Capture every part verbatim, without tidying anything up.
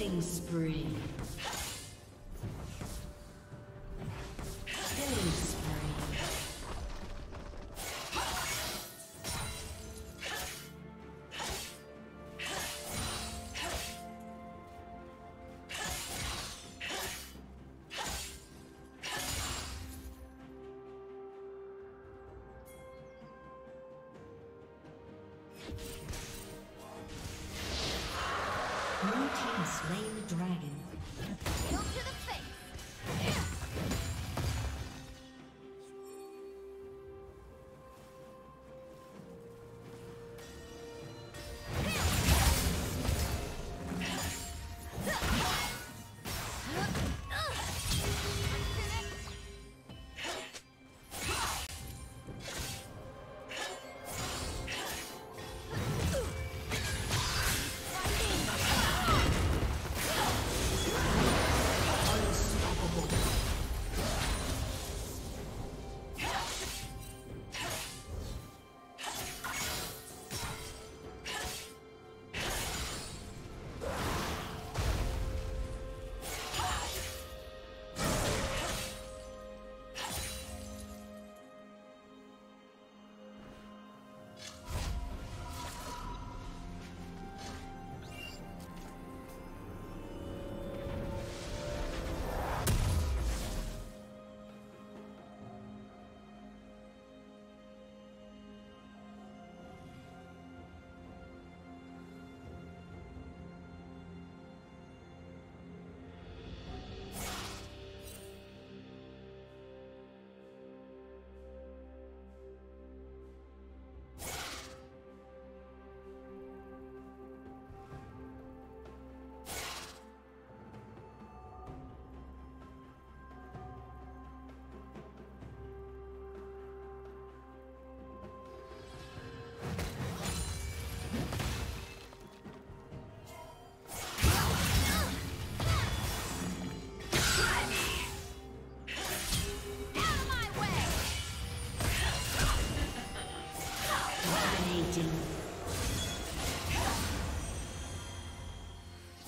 Killing spree. Killing spree.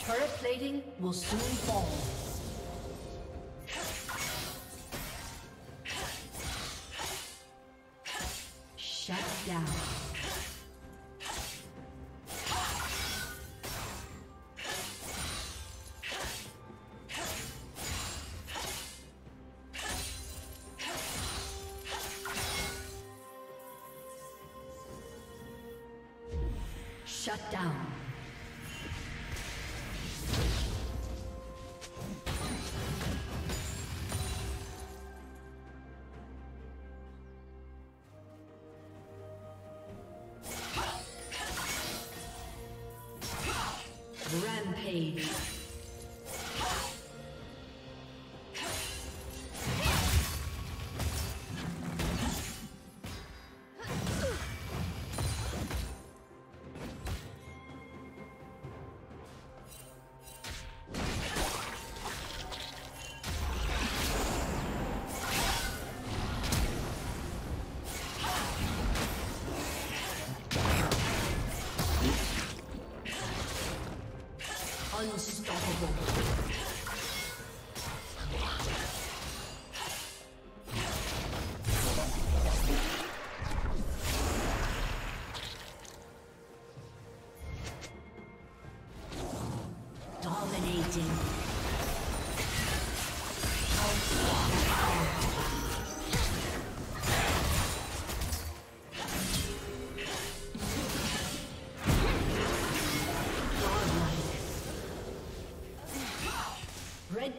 Turret plating will soon fall. Shut down. Shut down. Rampage. Dominating. Red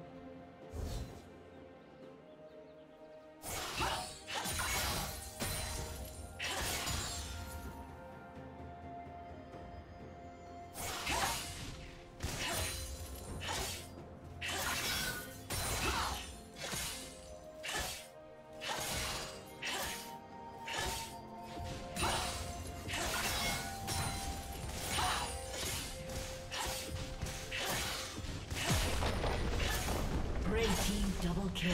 Double kill.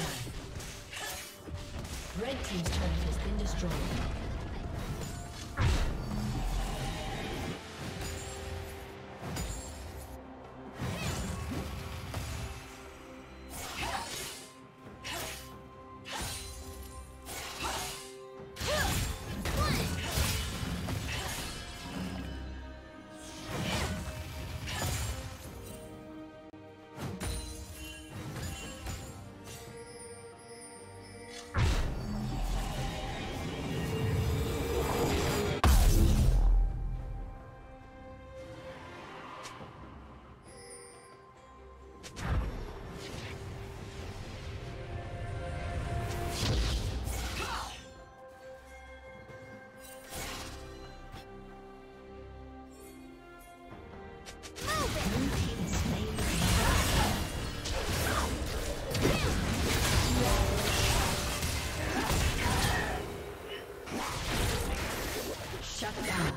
Red team's turret has been destroyed. Shut down.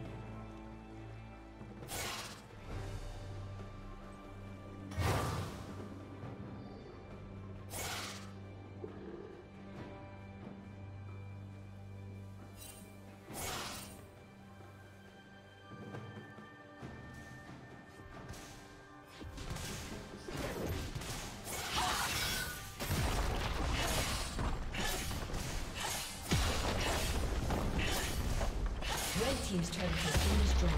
Team's turret has been destroyed.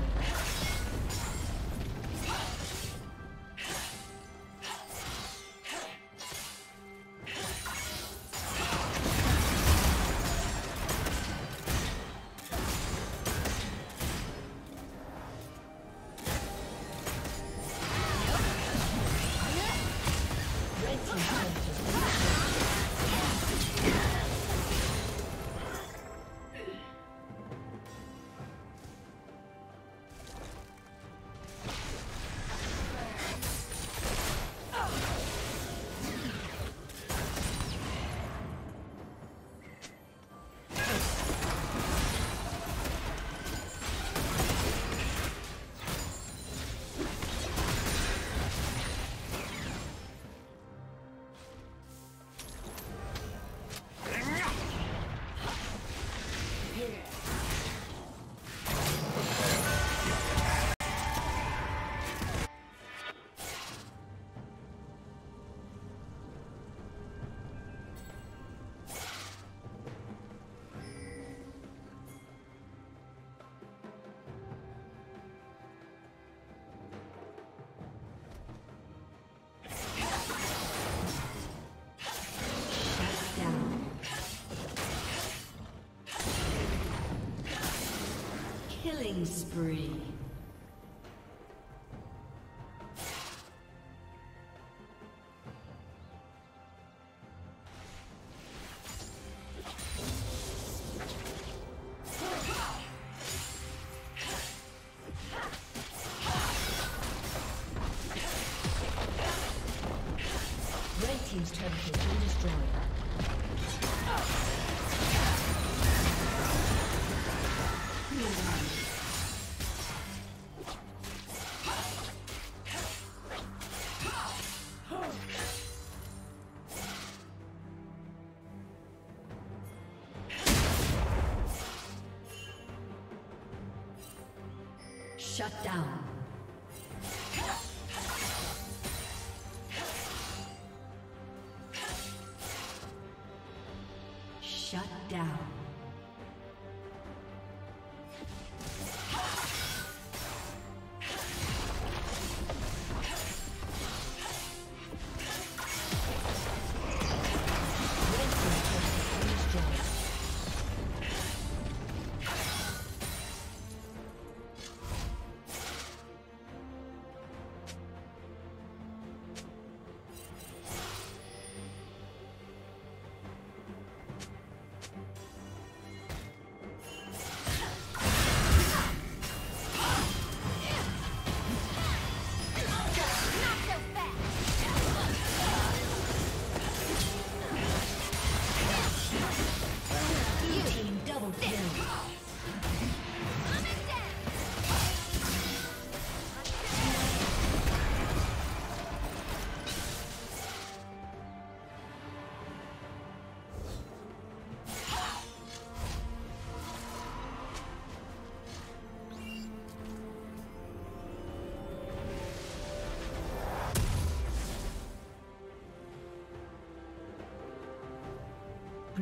Killing spree. Red team's turret has been destroyed. Shut down. Shut down.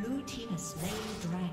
Blue team has slain the dragon.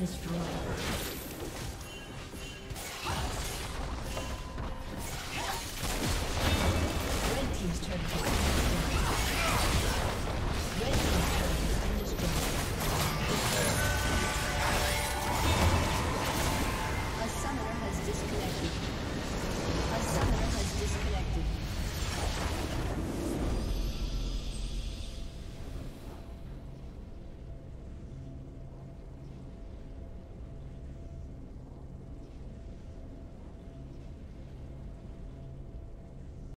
Destroyed.